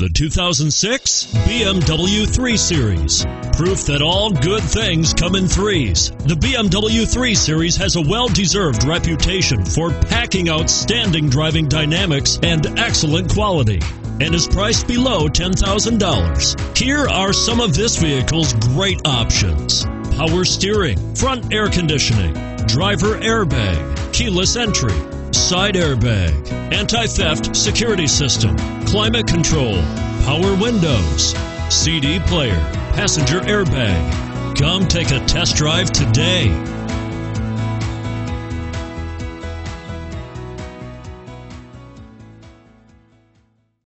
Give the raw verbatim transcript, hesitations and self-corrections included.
The two thousand six B M W three Series. Proof that all good things come in threes. The B M W three Series has a well-deserved reputation for packing outstanding driving dynamics and excellent quality, and is priced below ten thousand dollars. Here are some of this vehicle's great options: power steering, front air conditioning, driver airbag, keyless entry, side airbag, anti-theft security system, climate control, power windows, C D player, passenger airbag. Come take a test drive today.